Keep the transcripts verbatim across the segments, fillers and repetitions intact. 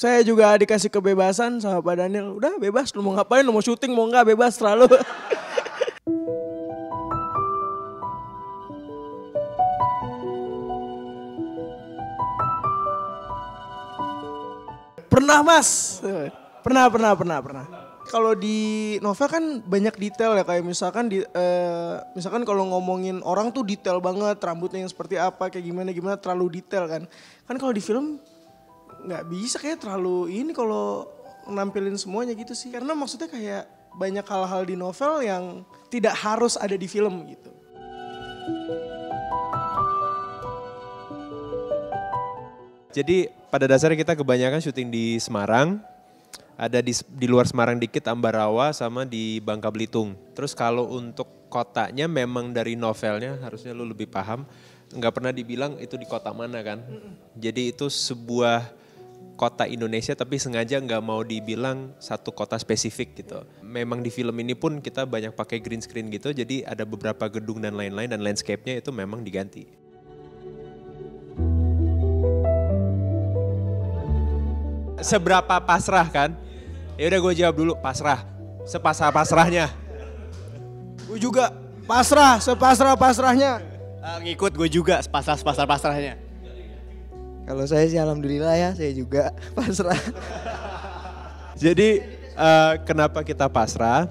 Saya juga dikasih kebebasan sama Pak Daniel. Udah bebas, lu mau ngapain, lu mau syuting, mau enggak, bebas terlalu. Pernah mas, pernah, pernah, pernah, pernah. Kalau di novel kan banyak detail ya, kayak misalkan di, eh, misalkan kalau ngomongin orang tuh detail banget, rambutnya yang seperti apa, kayak gimana gimana, terlalu detail kan. Kan kalau di film nggak bisa kayak terlalu ini kalau nampilin semuanya gitu sih. Karena maksudnya kayak banyak hal-hal di novel yang tidak harus ada di film gitu. Jadi pada dasarnya kita kebanyakan syuting di Semarang, ada di, di luar Semarang dikit, Ambarawa sama di Bangka Belitung. Terus kalau untuk kotanya memang dari novelnya harusnya lu lebih paham, nggak pernah dibilang itu di kota mana kan. Jadi itu sebuah kota Indonesia tapi sengaja nggak mau dibilang satu kota spesifik gitu. Memang di film ini pun kita banyak pakai green screen gitu, jadi ada beberapa gedung dan lain-lain dan landscape-nya itu memang diganti. Seberapa pasrah kan? Ya udah gue jawab dulu, pasrah. Sepasrah-pasrahnya. Gue juga pasrah, sepasrah-pasrahnya. Uh, ngikut gue juga sepasrah-sepasrah-pasrahnya. Kalau saya sih alhamdulillah ya, saya juga pasrah. Jadi uh, kenapa kita pasrah?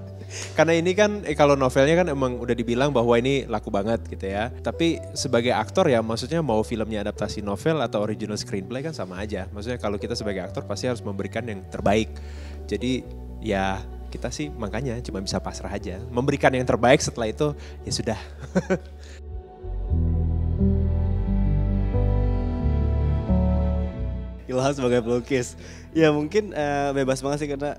Karena ini kan eh, kalau novelnya kan emang udah dibilang bahwa ini laku banget gitu ya. Tapi sebagai aktor ya, maksudnya mau filmnya adaptasi novel atau original screenplay kan sama aja. Maksudnya kalau kita sebagai aktor pasti harus memberikan yang terbaik. Jadi ya kita sih makanya cuma bisa pasrah aja. Memberikan yang terbaik, setelah itu ya sudah. Ilham sebagai pelukis. Ya mungkin uh, bebas banget sih karena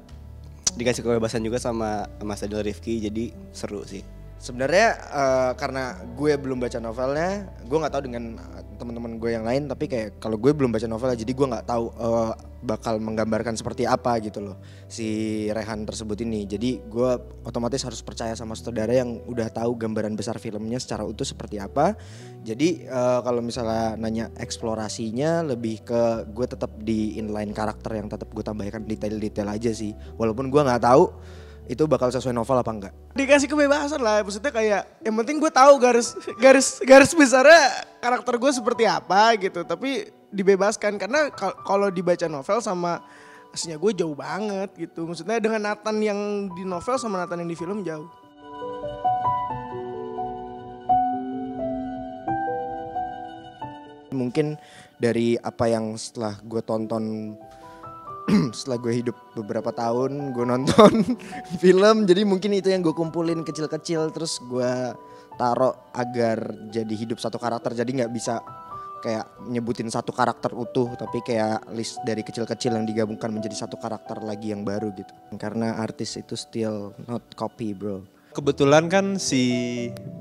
dikasih kebebasan juga sama Mas Adil Rifki, jadi seru sih. Sebenarnya uh, karena gue belum baca novelnya, gue nggak tahu dengan teman-teman gue yang lain. Tapi kayak kalau gue belum baca novelnya, jadi gue nggak tahu uh, bakal menggambarkan seperti apa gitu loh si Rehan tersebut ini. Jadi gue otomatis harus percaya sama sutradara yang udah tahu gambaran besar filmnya secara utuh seperti apa. Jadi uh, kalau misalnya nanya eksplorasinya, lebih ke gue tetap di inline karakter yang tetap gue tambahkan detail-detail aja sih. Walaupun gue nggak tahu itu bakal sesuai novel apa enggak. Dikasih kebebasan lah, maksudnya kayak yang penting gue tahu garis garis garis besarnya karakter gue seperti apa gitu. Tapi dibebaskan karena kalau dibaca novel sama aslinya gue jauh banget gitu. Maksudnya dengan Nathan yang di novel sama Nathan yang di film jauh. Mungkin dari apa yang setelah gue tonton, setelah gue hidup beberapa tahun, gue nonton film, jadi mungkin itu yang gue kumpulin kecil-kecil terus gue taruh agar jadi hidup satu karakter. Jadi nggak bisa kayak nyebutin satu karakter utuh, tapi kayak list dari kecil-kecil yang digabungkan menjadi satu karakter lagi yang baru gitu. Karena artis itu still not copy bro. Kebetulan kan si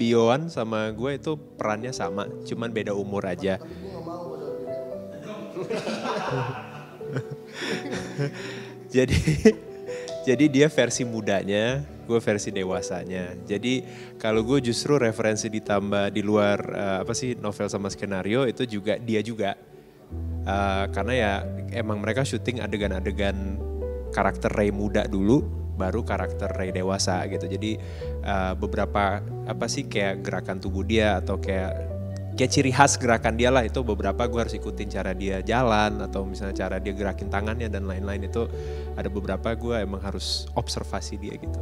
Bion sama gue itu perannya sama, cuman beda umur aja. jadi jadi dia versi mudanya, gue versi dewasanya. Jadi kalau gue justru referensi ditambah di luar uh, apa sih novel sama skenario itu juga dia juga. Uh, karena ya emang mereka syuting adegan-adegan karakter Ray muda dulu, baru karakter Ray dewasa gitu. Jadi uh, beberapa apa sih kayak gerakan tubuh dia atau kayak kayak ciri khas gerakan dia lah, itu beberapa gue harus ikutin cara dia jalan atau misalnya cara dia gerakin tangannya dan lain-lain. Itu ada beberapa gue emang harus observasi dia gitu.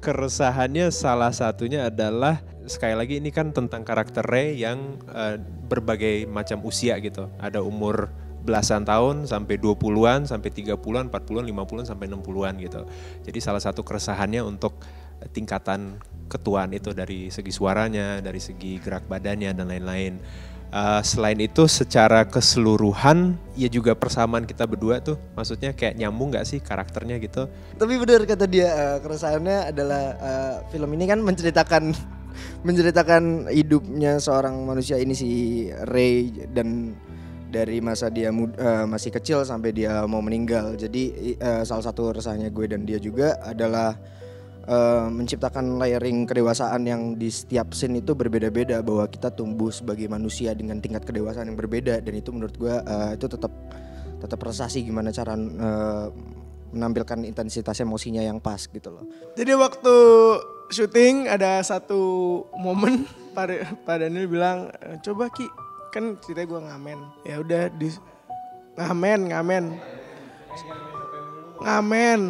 Keresahannya salah satunya adalah, sekali lagi ini kan tentang karakter Ray yang uh, berbagai macam usia gitu. Ada umur belasan tahun sampai dua puluhan, sampai tiga puluhan, empat puluhan, lima puluhan, sampai enam puluhan gitu. Jadi salah satu keresahannya untuk tingkatan ketuaan itu dari segi suaranya, dari segi gerak badannya dan lain-lain. Uh, selain itu secara keseluruhan ya juga persamaan kita berdua tuh, maksudnya kayak nyambung gak sih karakternya gitu. Tapi benar kata dia, uh, keresahannya adalah uh, film ini kan menceritakan menceritakan hidupnya seorang manusia ini si Ray, dan dari masa dia uh, masih kecil sampai dia mau meninggal. Jadi uh, salah satu resahnya gue dan dia juga adalah uh, menciptakan layering kedewasaan yang di setiap scene itu berbeda-beda, bahwa kita tumbuh sebagai manusia dengan tingkat kedewasaan yang berbeda, dan itu menurut gue uh, itu tetap tetap prestasi gimana cara uh, menampilkan intensitas emosinya yang pas gitu loh. Jadi waktu syuting ada satu momen Pak Daniel bilang, coba Ki, kan ceritanya gue ngamen. Ya udah di ngamen ngamen ngamen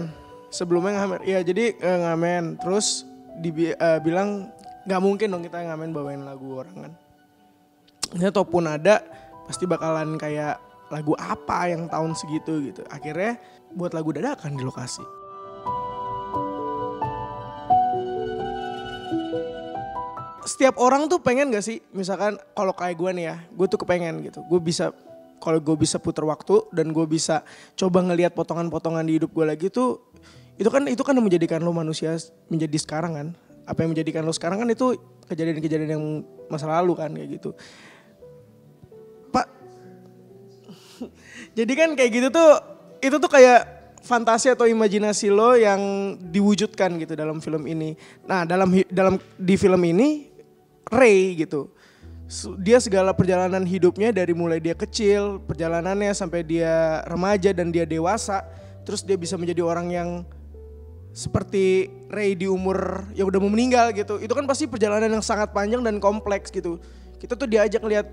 sebelumnya ngamen. Ya jadi ngamen terus dibilang nggak mungkin dong kita ngamen bawain lagu orang kan. Ya ataupun ada pasti bakalan kayak lagu apa yang tahun segitu gitu. Akhirnya buat lagu dadakan di lokasi. Setiap orang tuh pengen gak sih, misalkan kalau kayak gue nih ya, gue tuh kepengen gitu. Gue bisa, kalau gue bisa puter waktu dan gue bisa coba ngelihat potongan-potongan di hidup gue lagi tuh, itu kan itu kan menjadikan lo manusia menjadi sekarang kan. Apa yang menjadikan lo sekarang kan itu kejadian-kejadian yang masa lalu kan kayak gitu. Jadi kan kayak gitu tuh, itu tuh kayak fantasi atau imajinasi lo yang diwujudkan gitu dalam film ini. Nah dalam dalam di film ini Ray gitu, dia segala perjalanan hidupnya dari mulai dia kecil, perjalanannya sampai dia remaja dan dia dewasa. Terus dia bisa menjadi orang yang seperti Ray di umur yang udah mau meninggal gitu. Itu kan pasti perjalanan yang sangat panjang dan kompleks gitu. Kita tuh diajak lihat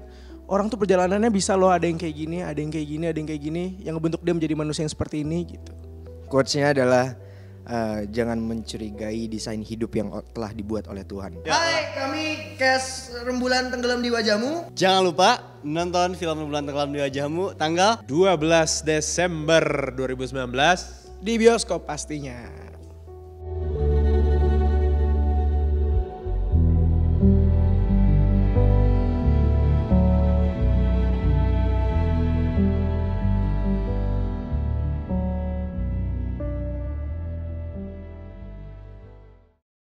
orang tuh perjalanannya bisa loh, ada yang kayak gini, ada yang kayak gini, ada yang kayak gini, yang ngebentuk dia menjadi manusia yang seperti ini gitu. Quotes-nya adalah uh, jangan mencurigai desain hidup yang telah dibuat oleh Tuhan. Hai, kami cast Rembulan Tenggelam di Wajahmu. Jangan lupa nonton film Rembulan Tenggelam di Wajahmu tanggal dua belas Desember dua ribu sembilan belas di bioskop pastinya.